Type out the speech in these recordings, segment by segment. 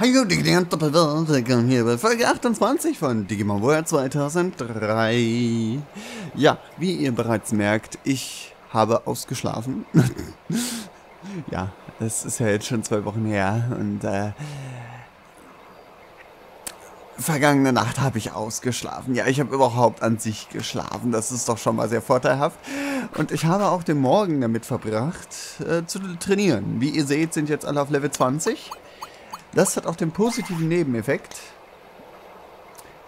Hallo Digimon, willkommen hier bei Folge 28 von Digimon World 2003. Ja, wie ihr bereits merkt, ich habe ausgeschlafen. Ja, es ist ja jetzt schon 2 Wochen her und vergangene Nacht habe ich ausgeschlafen. Ja, ich habe überhaupt an sich geschlafen, das ist doch schon mal sehr vorteilhaft. Und ich habe auch den Morgen damit verbracht, zu trainieren. Wie ihr seht, sind jetzt alle auf Level 20. Das hat auch den positiven Nebeneffekt,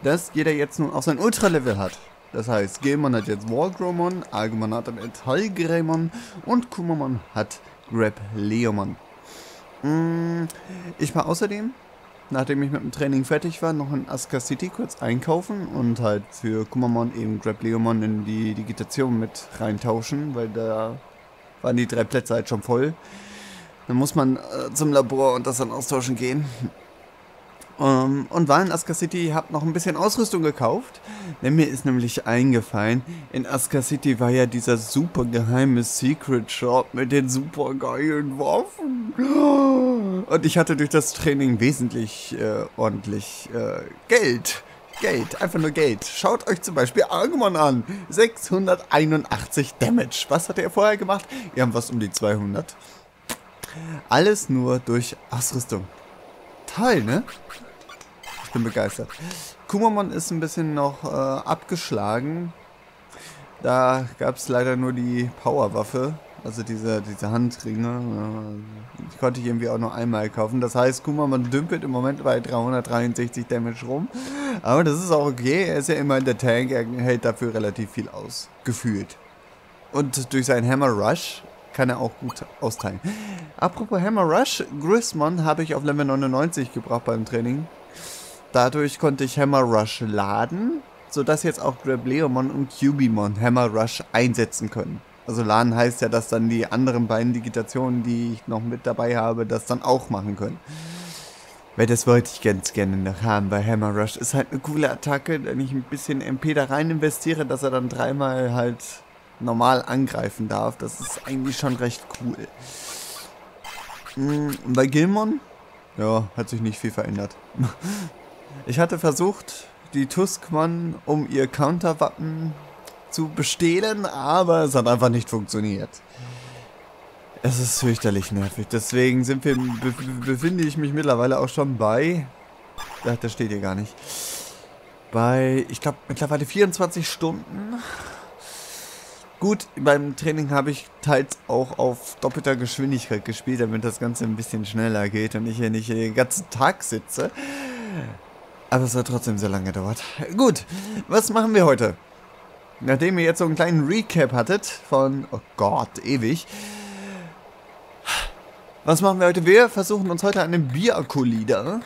dass jeder jetzt nun auch sein Ultra-Level hat. Das heißt, Guilmon hat jetzt WarGrowlmon, Agumon hat MetalGreymon und Kumamon hat GrapLeomon. Ich war außerdem, nachdem ich mit dem Training fertig war, noch in Asuka City kurz einkaufen und halt für Kumamon eben GrapLeomon in die Digitation mit reintauschen, weil da waren die 3 Plätze halt schon voll. Dann muss man zum Labor und das dann austauschen gehen. Und war in Asuka City, hab noch ein bisschen Ausrüstung gekauft. Denn mir ist nämlich eingefallen, in Asuka City war ja dieser super geheime Secret Shop mit den super geilen Waffen. Und ich hatte durch das Training wesentlich ordentlich Geld. Einfach nur Geld. Schaut euch zum Beispiel Agumon an. 681 Damage. Was hat er vorher gemacht? Wir haben was um die 200. Alles nur durch Ausrüstung. Toll, ne? Ich bin begeistert. Kumamon ist ein bisschen noch abgeschlagen. Da gab es leider nur die Powerwaffe. Also diese Handringe. Die konnte ich irgendwie auch nur einmal kaufen. Das heißt, Kumamon dümpelt im Moment bei 363 Damage rum. Aber das ist auch okay. Er ist ja immer in der Tank. Er hält dafür relativ viel aus. Gefühlt. Und durch seinen Hammer Rush kann er auch gut austeilen. Apropos Hammer Rush, Grissmon habe ich auf Level 99 gebracht beim Training. Dadurch konnte ich Hammer Rush laden, sodass jetzt auch GrapLeomon und Cubimon Hammer Rush einsetzen können. Also laden heißt ja, dass dann die anderen beiden Digitationen, die ich noch mit dabei habe, das dann auch machen können. Weil das wollte ich ganz gerne noch haben bei Hammer Rush. Ist halt eine coole Attacke, wenn ich ein bisschen MP da rein investiere, dass er dann dreimal halt normal angreifen darf. Das ist eigentlich schon recht cool. Bei Guilmon, ja, hat sich nicht viel verändert. Ich hatte versucht, die Tuskmon um ihr Counterwappen zu bestehlen, aber es hat einfach nicht funktioniert. Es ist fürchterlich nervig, deswegen befinde ich mich mittlerweile auch schon bei... Ach, das steht hier gar nicht. Bei, ich glaube, mittlerweile 24 Stunden... Gut, beim Training habe ich teils auch auf doppelter Geschwindigkeit gespielt, damit das Ganze ein bisschen schneller geht und ich hier nicht den ganzen Tag sitze. Aber es hat trotzdem sehr lange gedauert. Gut, was machen wir heute? Nachdem ihr jetzt so einen kleinen Recap hattet von, oh Gott, ewig. Was machen wir heute? Wir versuchen uns heute an den Byakko-Leader,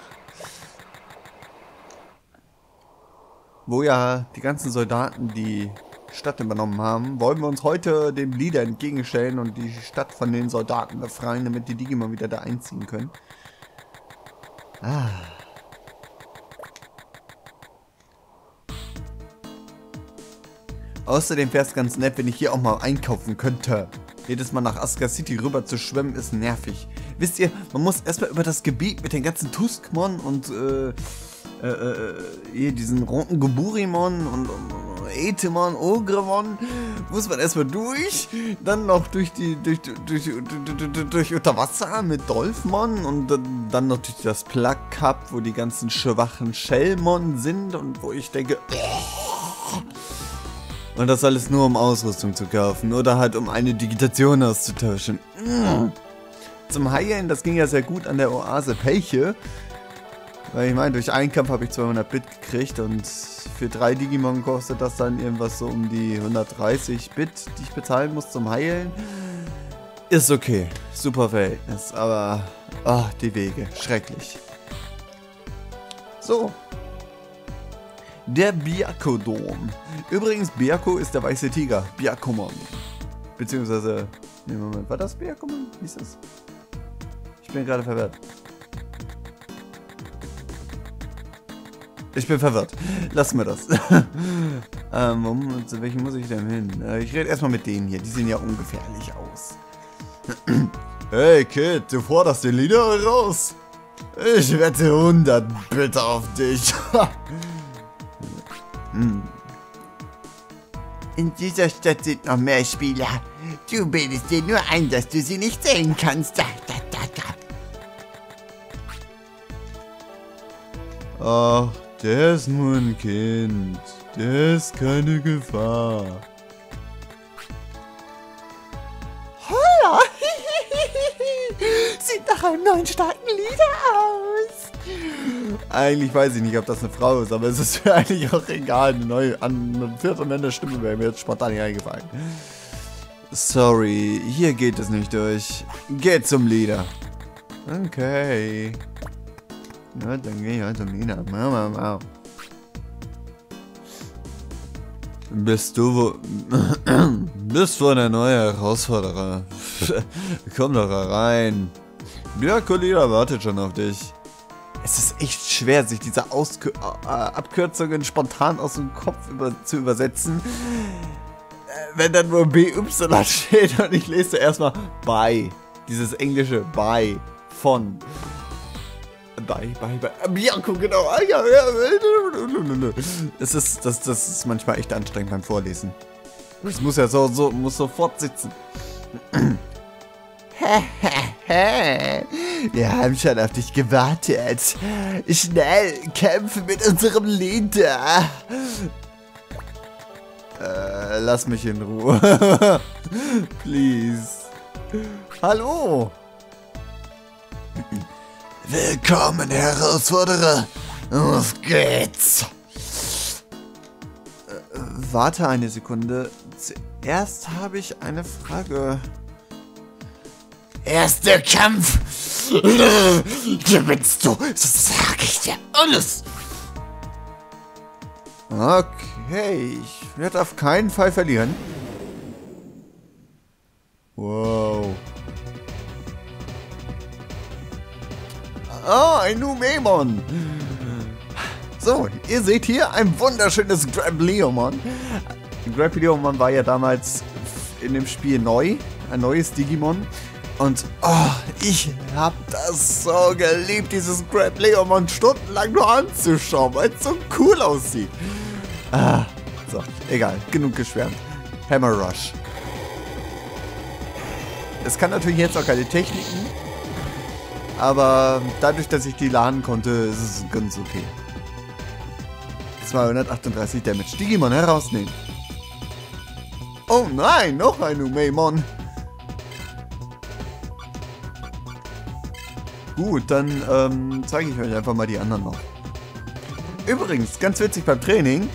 wo ja die ganzen Soldaten die Stadt übernommen haben, wollen wir uns heute dem Leader entgegenstellen und die Stadt von den Soldaten befreien, damit die Digimon wieder da einziehen können. Ah. Außerdem wäre es ganz nett, wenn ich hier auch mal einkaufen könnte. Jedes Mal nach Asuka City rüber zu schwimmen ist nervig. Wisst ihr, man muss erstmal über das Gebiet mit den ganzen Tuskmon und hier diesen roten Guburimon und Etemon, Ogremon, muss man erstmal durch, dann noch durch Unterwasser mit Dolphmon und dann noch durch das Plug Cup, wo die ganzen schwachen Shellmon sind und wo ich denke, und das alles nur um Ausrüstung zu kaufen oder halt um eine Digitation auszutauschen. Zum Heilen, das ging ja sehr gut an der Oase Pelche. Weil ich meine, durch Einkampf habe ich 200 Bit gekriegt und für 3 Digimon kostet das dann irgendwas so um die 130 Bit, die ich bezahlen muss zum Heilen. Ist okay, super Verhältnis, aber ach, die Wege, schrecklich. So. Der Byakko-Dom. Übrigens, Byakko ist der weiße Tiger, Byakkomon. Beziehungsweise, ne Moment, war das Byakkomon? Wie ist das? Ich bin gerade verwirrt. Ich bin verwirrt. Lass mir das. Zu welchen muss ich denn hin? Ich rede erstmal mit denen hier. Die sehen ja ungefährlich aus. Hey Kid, du forderst den Leader raus. Ich wette 100 bitte auf dich. In dieser Stadt sind noch mehr Spieler. Du bildest dir nur ein, dass du sie nicht sehen kannst. Ach, der ist nur ein Kind. Der ist keine Gefahr. Hallo! Sieht nach einem neuen starken Lieder aus. Eigentlich weiß ich nicht, ob das eine Frau ist, aber es ist mir eigentlich auch egal. Eine neue, eine vierte Mann der Stimme wäre mir jetzt spontan nicht eingefallen. Sorry, hier geht es nicht durch. Geht zum Lieder. Okay. Na, dann geh ich halt zum Lieder. Mama. Bist du der neue Herausforderer? Komm doch rein. Byakko-Leader wartet schon auf dich. Es ist echt schwer, sich diese Abkürzungen spontan aus dem Kopf zu übersetzen. Wenn dann nur BY steht und ich lese erstmal by. Dieses englische by. Von. Bei Byakko, genau. Das ist manchmal echt anstrengend beim Vorlesen. Das muss ja muss sofort sitzen. Wir haben schon auf dich gewartet. Schnell, kämpfe mit unserem Leader. Lass mich in Ruhe. Please. Hallo. Willkommen, Herausforderer! Auf geht's! Warte eine Sekunde. Zuerst habe ich eine Frage. Erster Kampf! Gewinnst du, so sag ich dir alles! Okay, ich werde auf keinen Fall verlieren. Wow. Oh, ein Numemon. So, ihr seht hier ein wunderschönes GrapLeomon. GrapLeomon war ja damals in dem Spiel neu. Ein neues Digimon. Und oh, ich hab das so geliebt, dieses GrapLeomon stundenlang nur anzuschauen, weil es so cool aussieht. Ah, so, egal. Genug geschwärmt. Hammer Rush. Es kann natürlich jetzt auch keine Techniken. Aber dadurch, dass ich die laden konnte, ist es ganz okay. 238 Damage. Digimon herausnehmen. Oh nein, noch ein Numemon. Gut, dann zeige ich euch einfach mal die anderen noch. Übrigens, ganz witzig beim Training,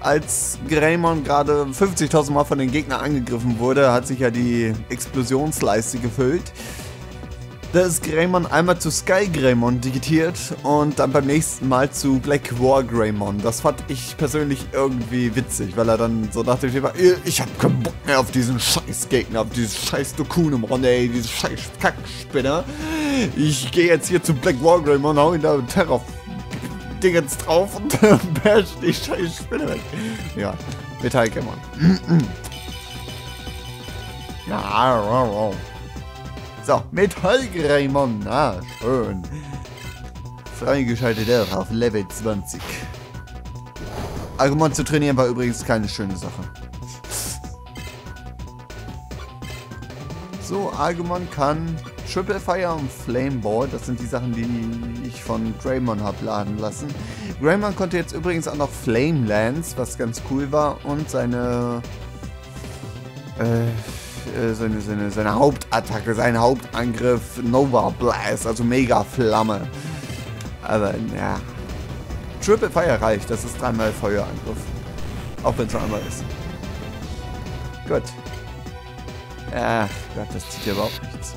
als Greymon gerade 50.000 Mal von den Gegnern angegriffen wurde, hat sich ja die Explosionsleiste gefüllt. Da ist Greymon einmal zu Sky Greymon digitiert und dann beim nächsten Mal zu Black War Greymon. Das fand ich persönlich irgendwie witzig, weil er dann so dachte, ich hab keinen Bock mehr auf diesen scheiß Gegner, auf dieses scheiß Dokunomon, ey, diese scheiß Kackspinner. Ich gehe jetzt hier zu Black War Greymon, hau ihn da mit Terror-Dingens drauf und bash die scheiß Spinne weg. Ja, MetalGreymon. Ja, so, MetalGreymon, na schön. Freigeschaltet auf Level 20. Agumon zu trainieren war übrigens keine schöne Sache. So, Agumon kann Triple Fire und Flame Ball, das sind die Sachen, die ich von Greymon habe laden lassen. Greymon konnte jetzt übrigens auch noch Flame Lance, was ganz cool war, und seine Hauptattacke, sein Hauptangriff Nova Blast, also Mega Flamme. Aber ja. Triple Fire reicht, das ist dreimal Feuerangriff. Auch wenn es nur einmal ist. Gut. Ach Gott, das zieht ja überhaupt nichts.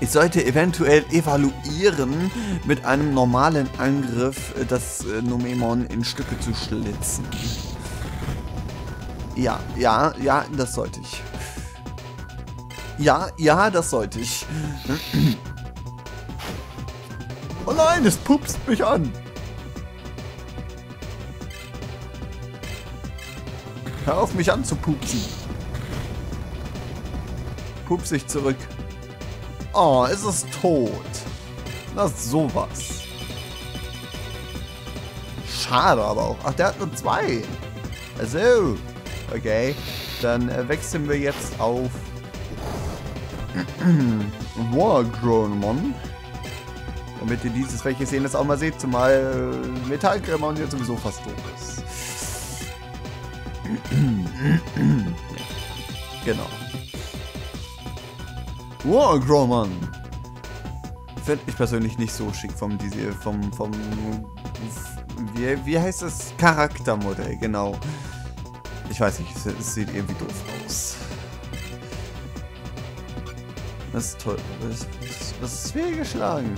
Ich sollte eventuell evaluieren, mit einem normalen Angriff das Numemon in Stücke zu schlitzen. Ja, das sollte ich. Ja, das sollte ich. Oh nein, es pupst mich an. Hör auf, mich anzupupsen. Pups ich zurück. Oh, es ist tot. Das ist sowas. Schade aber auch. Ach, der hat nur zwei. Also. Okay. Dann wechseln wir jetzt auf WarGrowlmon. Damit ihr dieses, welches sehen, das auch mal seht. Zumal MetalGreymon jetzt sowieso fast tot ist. Genau. WarGrowlmon. Finde ich persönlich nicht so schick vom wie heißt das? Charaktermodell, genau. Ich weiß nicht, es sieht irgendwie doof aus. Das ist toll. Was ist fehlgeschlagen?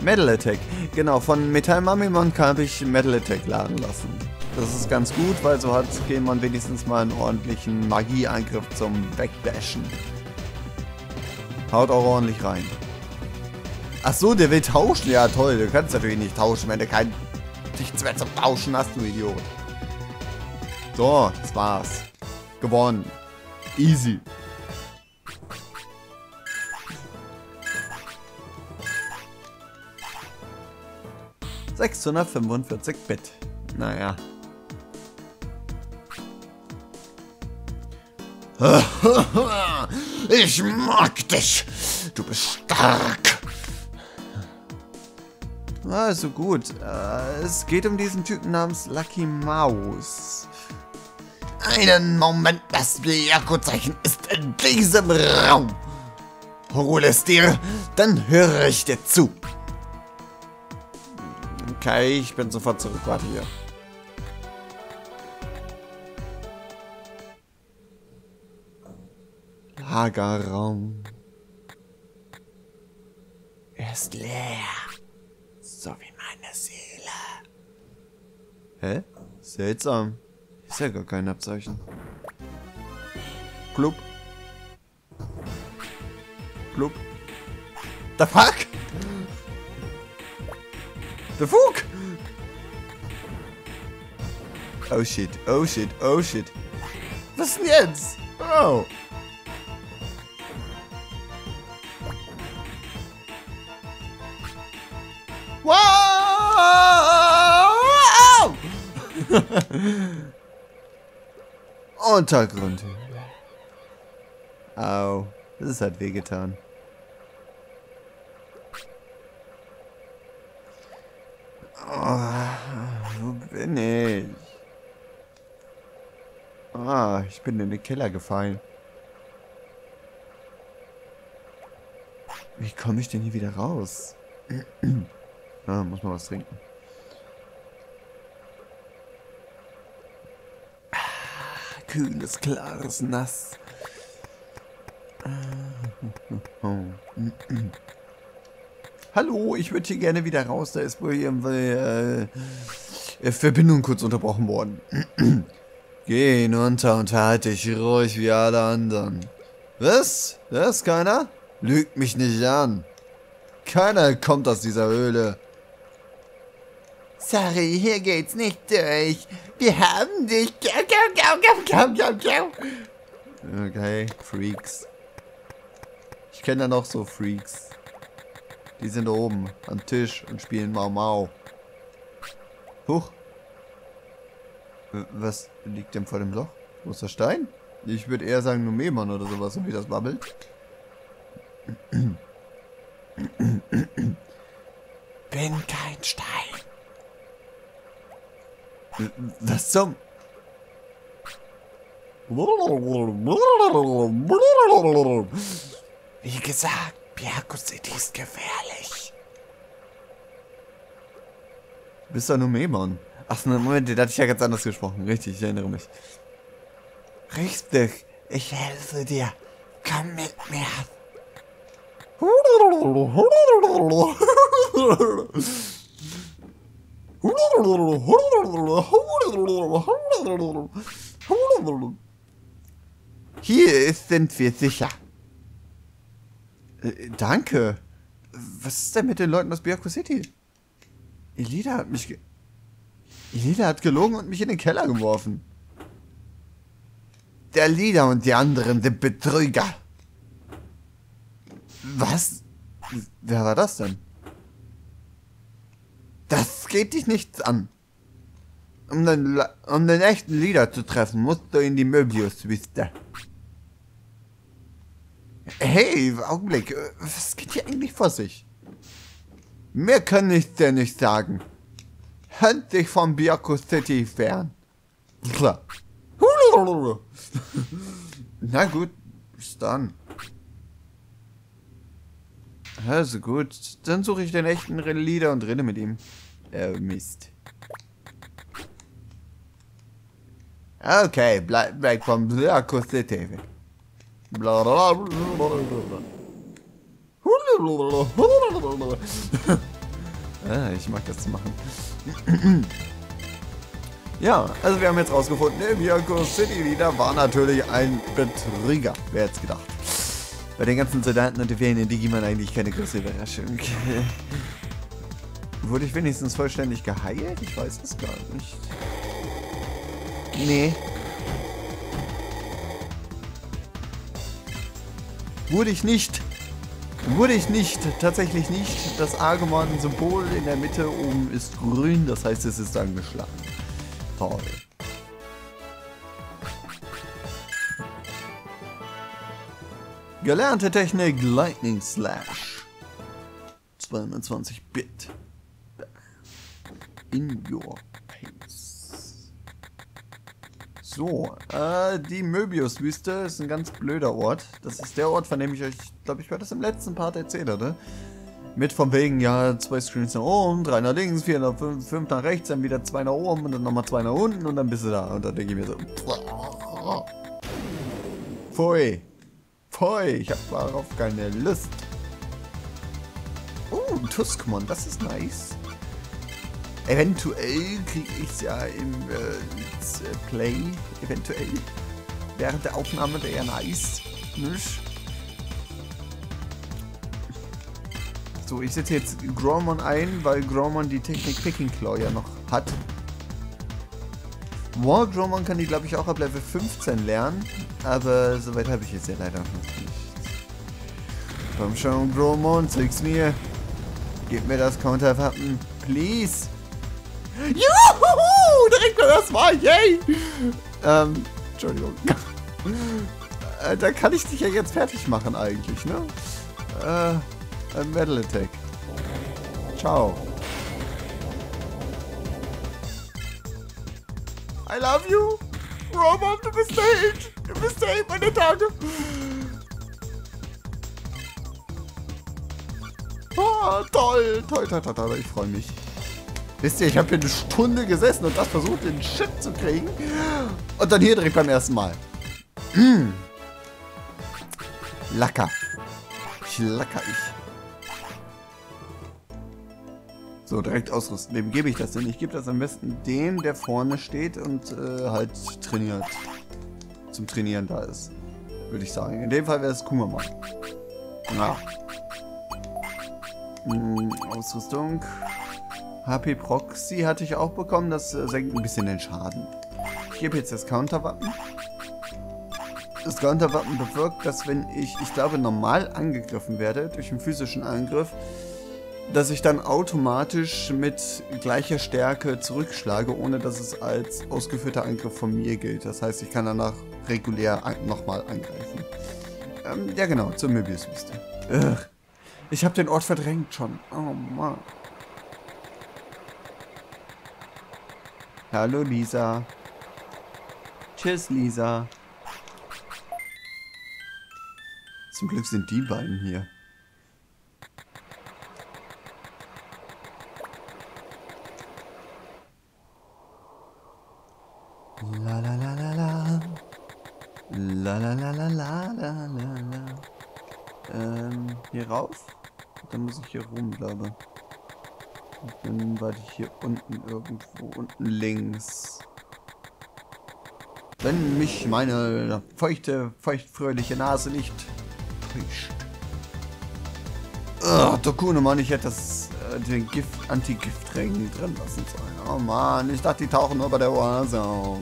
Metal Attack. Genau, von MetalMamimon habe ich Metal Attack laden lassen. Das ist ganz gut, weil so hat Guilmon wenigstens mal einen ordentlichen Magieangriff zum Wegbashen. Haut auch ordentlich rein. Ach so, der will tauschen. Ja toll, du kannst natürlich nicht tauschen, wenn du kein nichts mehr zum Tauschen hast, du Idiot. So, das war's. Gewonnen. Easy. $645 Bit. Naja. Ich mag dich. Du bist stark. Also gut. Es geht um diesen Typen namens Lucky Mouse. Einen Moment, das Byakko-Zeichen ist in diesem Raum. Hol es dir, dann höre ich dir zu. Okay, ich bin sofort zurück. Warte hier. Lagerraum. Er ist leer. So wie meine Seele. Hä? Seltsam. Ist ja gar kein Abzeichen. Klub. Klub. The fuck? The fuck? Oh shit, oh shit, oh shit. Was denn jetzt? Oh. Wow! Untergrund. Au, das hat wehgetan. Oh, wo bin ich? Ah, ich bin in den Keller gefallen. Wie komme ich denn hier wieder raus? Ah, muss man was trinken. Kühles, klares, nass. Hallo, ich würde hier gerne wieder raus. Da ist wohl hier Verbindung kurz unterbrochen worden. Geh hinunter und halte dich ruhig wie alle anderen. Was? Da ist keiner? Lügt mich nicht an. Keiner kommt aus dieser Höhle. Sorry, hier geht's nicht durch. Wir haben dich. Okay, Freaks. Ich kenne da noch so Freaks. Die sind da oben am Tisch und spielen Mau Mau. Huch. Was liegt denn vor dem Loch? Wo ist der Stein? Ich würde eher sagen Numemon oder sowas, so wie das babbelt. Bin kein Stein. Was zum? Wie gesagt, Byakko City ist gefährlich. Du bist doch Numemon. Ach, Moment, da hatte ich ja ganz anders gesprochen. Richtig, ich erinnere mich. Richtig, ich helfe dir. Komm mit mir. Hier sind wir sicher. Danke. Was ist denn mit den Leuten aus Byakko City? Elida hat gelogen und mich in den Keller geworfen. Der Elida und die anderen sind Betrüger. Was? Wer war das denn? Das geht dich nichts an. Um den echten Leader zu treffen, musst du in die Möbiuswüste. Hey, Augenblick, was geht hier eigentlich vor sich? Mir kann ich dir nicht sagen. Hand dich von Byakko City fern. Na gut, bis dann. Also gut, dann suche ich den echten Leader und rede mit ihm. Mist. Okay, bleib weg von Byakko City. Ich mag das zu machen. Ja, also wir haben jetzt rausgefunden, der Byakko City Leader war natürlich ein Betrüger. Wer hätte es gedacht? Bei den ganzen Soldaten und den fehlenden Digimon eigentlich keine große Überraschung. Wurde ich wenigstens vollständig geheilt? Ich weiß es gar nicht. Nee. Wurde ich nicht, tatsächlich nicht. Das Agumon-Symbol in der Mitte oben ist grün, das heißt, es ist angeschlagen. Toll. Gelernte Technik Lightning Slash. 22 Bit. In your face. So, die Möbiuswüste ist ein ganz blöder Ort. Das ist der Ort, von dem ich euch, glaube ich, war das im letzten Part erzählt hatte. Mit von wegen, ja, 2 Screens nach oben, 3 nach links, 4 nach 5 nach rechts, dann wieder 2 nach oben und dann nochmal 2 nach unten und dann bist du da. Und dann denke ich mir so. Pfui. Ich hab darauf keine Lust. Oh, Tuskmon, das ist nice. Eventuell kriege ich es ja im Play. Eventuell. Während der Aufnahme wäre ja nice. Nicht? So, ich setze jetzt Growlmon ein, weil Growlmon die Technik Picking Claw ja noch hat. WarGrowmon kann die, glaube ich, auch ab Level 15 lernen, aber soweit habe ich jetzt ja leider noch nicht. Komm schon, Growlmon, zeig's mir. Gib mir das Counterwappen, please. Juhu, direkt mal das war, yay! Entschuldigung. Da kann ich dich ja jetzt fertig machen eigentlich, ne? Metal Attack. Ciao. I love you! Roman, du bist der Held! Du bist der Held meiner Tage! Ah, toll! Toll, toll, toll, toll, ich freue mich. Wisst ihr, ich habe hier eine Stunde gesessen und das versucht, den Shit zu kriegen. Und dann hier direkt beim ersten Mal. Lacker. Ich lacker. So, direkt ausrüsten. Wem gebe ich das denn? Ich gebe das am besten dem, der vorne steht und halt trainiert. Zum Trainieren da ist. Würde ich sagen. In dem Fall wäre es Kumamon. Na. Ausrüstung. HP Proxy hatte ich auch bekommen. Das senkt ein bisschen den Schaden. Ich gebe jetzt das Counterwappen. Das Counterwappen bewirkt, dass wenn ich glaube, normal angegriffen werde durch einen physischen Angriff, dass ich dann automatisch mit gleicher Stärke zurückschlage, ohne dass es als ausgeführter Angriff von mir gilt. Das heißt, ich kann danach regulär nochmal angreifen. Ja genau, zur Möbiuswüste. Ich habe den Ort verdrängt schon. Oh Mann. Hallo Lisa. Tschüss Lisa. Zum Glück sind die beiden hier. La la la la la. La la la la la la la. Hier rauf? Dann muss ich hier rum, glaube ich. Dann war ich hier unten irgendwo. Unten links. Wenn mich meine feuchtfröhliche Nase nicht täuscht. Dokune, Mann, ich hätte das den Anti-Gift-Regen drin lassen sollen. Oh Mann, ich dachte, die tauchen nur bei der Oase auf.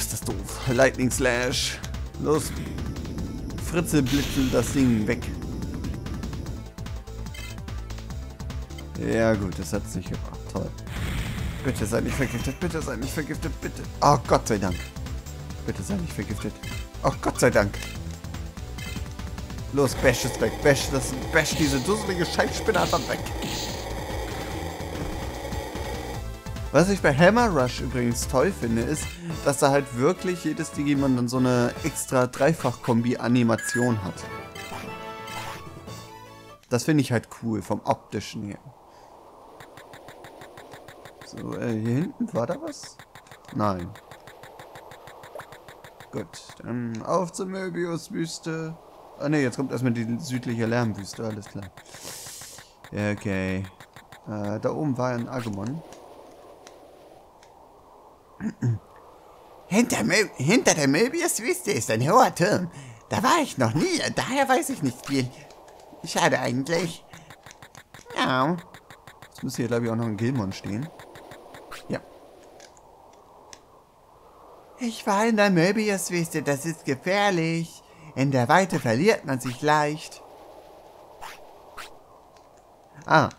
Ist das doof. Lightning Slash. Los. Fritzelblitzel das Ding weg. Ja gut, das hat's nicht gemacht. Toll. Bitte sei nicht vergiftet, bitte sei nicht vergiftet, bitte. Oh Gott sei Dank. Bitte sei nicht vergiftet. Oh Gott sei Dank. Los, bash es weg. Bash diese dusselige Scheißspinne einfach weg. Was ich bei Hammer Rush übrigens toll finde, ist, dass da halt wirklich jedes Digimon dann so eine extra Dreifach-Kombi-Animation hat. Das finde ich halt cool, vom optischen her. So, hier hinten, war da was? Nein. Gut, dann auf zur Möbiuswüste. Ah ne, jetzt kommt erstmal die südliche Lärmwüste, alles klar. Okay. Da oben war ein Agumon. Hinter der Möbiuswüste ist ein hoher Turm. Da war ich noch nie, daher weiß ich nicht viel. Schade eigentlich. Ja. Jetzt müsste hier, glaube ich, auch noch ein Guilmon stehen. Ja. Ich war in der Möbiuswüste, das ist gefährlich. In der Weite verliert man sich leicht. Ah.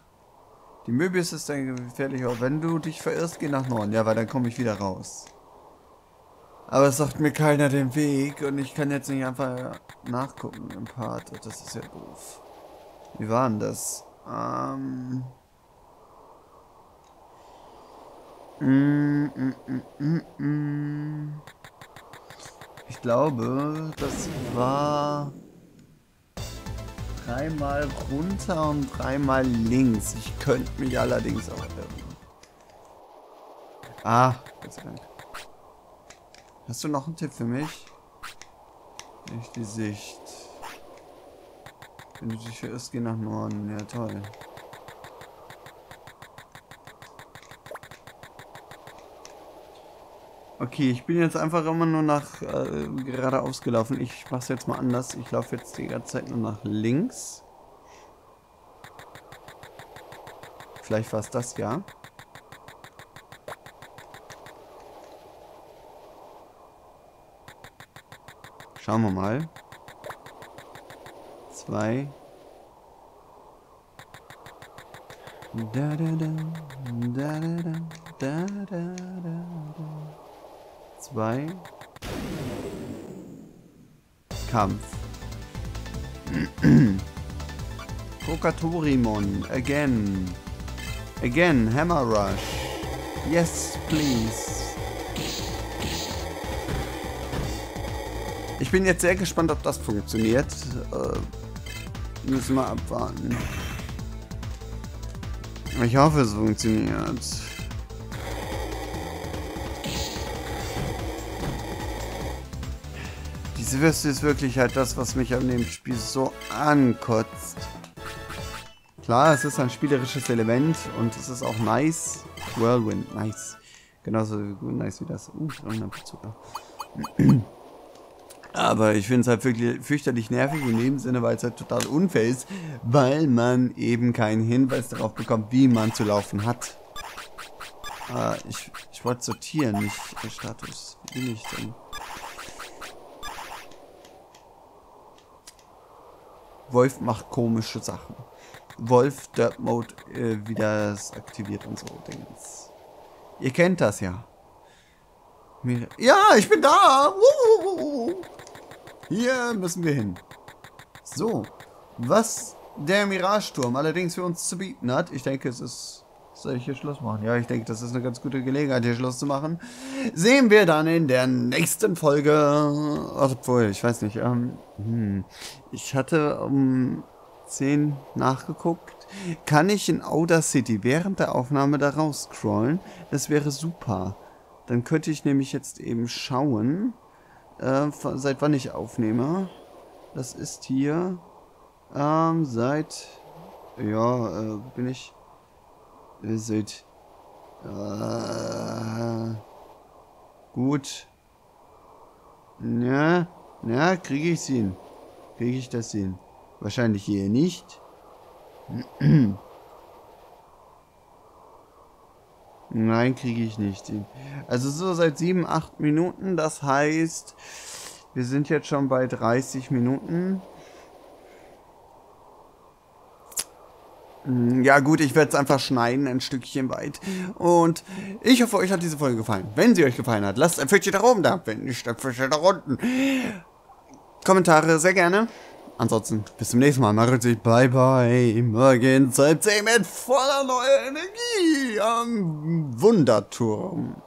Die Möbius ist dann gefährlich, auch wenn du dich verirrst, geh nach Norden. Ja, weil dann komme ich wieder raus. Aber es sagt mir keiner den Weg und ich kann jetzt nicht einfach nachgucken im Part. Das ist ja doof. Wie war denn das? Ich glaube, das war dreimal runter und dreimal links. Ich könnte mich allerdings auch irren. Ah, Gott sei Dank. Hast du noch einen Tipp für mich? Nicht die Sicht. Wenn du dich verirrst, geh nach Norden. Ja, toll. Okay, ich bin jetzt einfach immer nur nach geradeaus gelaufen. Ich mach's jetzt mal anders. Ich laufe jetzt die ganze Zeit nur nach links. Vielleicht war es das, ja. Schauen wir mal. 2. Da, da, da, da, da, da, da, da. 2. Kampf. Guburimon. Again. Again. Hammer Rush. Yes, please. Ich bin jetzt sehr gespannt, ob das funktioniert. Müssen wir abwarten. Ich hoffe, es funktioniert. Diese Würste ist wirklich halt das, was mich an dem Spiel so ankotzt. Klar, es ist ein spielerisches Element und es ist auch nice. Whirlwind, nice. Genauso nice wie das. Aber ich finde es halt wirklich fürchterlich nervig in dem Sinne, weil es halt total unfair ist, weil man eben keinen Hinweis darauf bekommt, wie man zu laufen hat. Ich wollte sortieren, nicht der Status. Wie bin ich denn? Wolf macht komische Sachen. Wolf Dirt Mode wieder das aktiviert und so Dings. Ihr kennt das ja. Ja, ich bin da! Hier müssen wir hin. So, was der Mirageturm allerdings für uns zu bieten hat. Ich denke, es ist... Soll ich hier Schluss machen? Ja, ich denke, das ist eine ganz gute Gelegenheit, hier Schluss zu machen. Sehen wir dann in der nächsten Folge... Obwohl, ich weiß nicht. Ich hatte um 10 nachgeguckt. Kann ich in Asuka City während der Aufnahme da raus scrollen? Das wäre super. Dann könnte ich nämlich jetzt eben schauen... seit wann ich aufnehme. Das ist hier seit ja bin ich seit gut na kriege ich hin, kriege ich das hin, wahrscheinlich hier nicht. Nein, kriege ich nicht hin. Also so seit 7, 8 Minuten, das heißt, Wir sind jetzt schon bei 30 Minuten. Ja gut, ich werde es einfach schneiden, ein Stückchen weit. Und ich hoffe, euch hat diese Folge gefallen. Wenn sie euch gefallen hat, lasst ein Pfötchen da oben da. Wenn nicht, ein Pfötchen da unten. Kommentare sehr gerne. Ansonsten, bis zum nächsten Mal. Macht sich bye bye. Morgen Zeit 10 mit voller neuer Energie am Wunderturm.